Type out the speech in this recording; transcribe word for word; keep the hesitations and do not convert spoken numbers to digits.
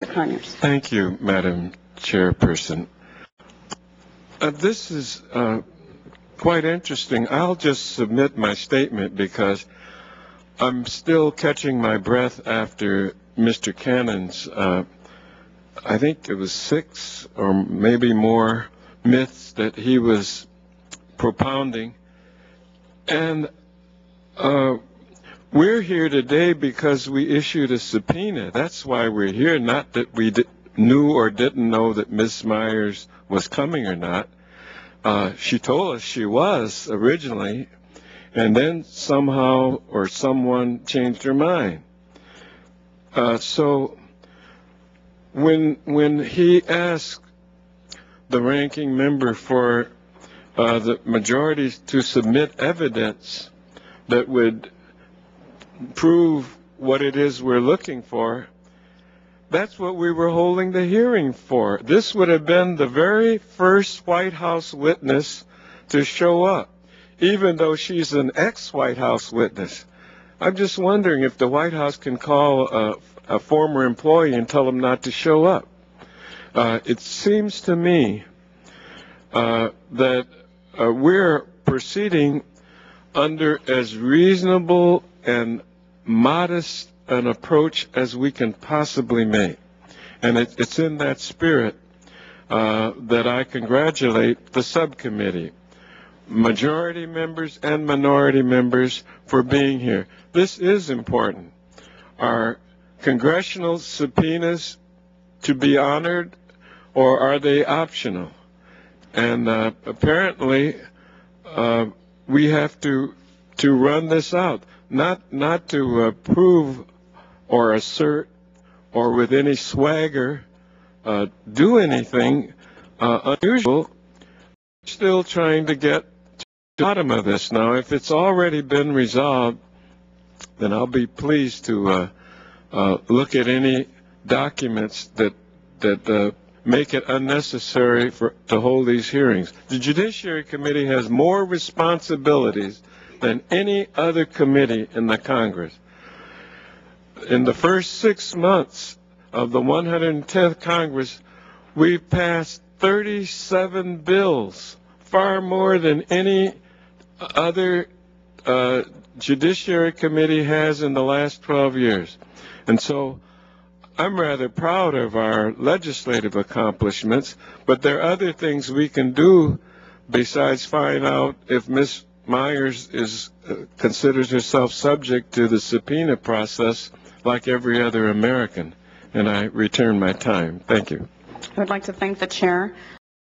Conyers. Thank you, Madam Chairperson. Uh, this is uh, quite interesting. I'll just submit my statement because I'm still catching my breath after Mister Cannon's, uh, I think it was six or maybe more myths that he was propounding. And uh, we're here today because we issued a subpoena. That's why we're here, not that we did, knew or didn't know that Miz Miers was coming or not. Uh, she told us she was originally, and then somehow or someone changed her mind. Uh, so when, when he asked the ranking member for uh, the majority to submit evidence that would prove what it is we're looking for, that's what we were holding the hearing for. This would have been the very first White House witness to show up, even though she's an ex-White House witness. I'm just wondering if the White House can call a, a former employee and tell them not to show up. Uh, it seems to me uh, that uh, we're proceeding under as reasonable and modest an approach as we can possibly make. And it, it's in that spirit uh, that I congratulate the subcommittee, majority members and minority members, for being here. This is important. Are congressional subpoenas to be honored, or are they optional? And uh, apparently uh, we have to to run this out, not not to uh, prove or assert or with any swagger uh, do anything uh, unusual. We're still trying to get to the bottom of this. Now, if it's already been resolved, then I'll be pleased to uh, uh, look at any documents that that uh, make it unnecessary for to hold these hearings. The Judiciary Committee has more responsibilities than any other committee in the Congress. In the first six months of the one hundred tenth Congress, we passed thirty-seven bills, far more than any other uh, Judiciary Committee has in the last twelve years. And so I'm rather proud of our legislative accomplishments, but there are other things we can do besides find out if Miz Miers is, uh, considers herself subject to the subpoena process like every other American. And I return my time. Thank you. I would like to thank the chair.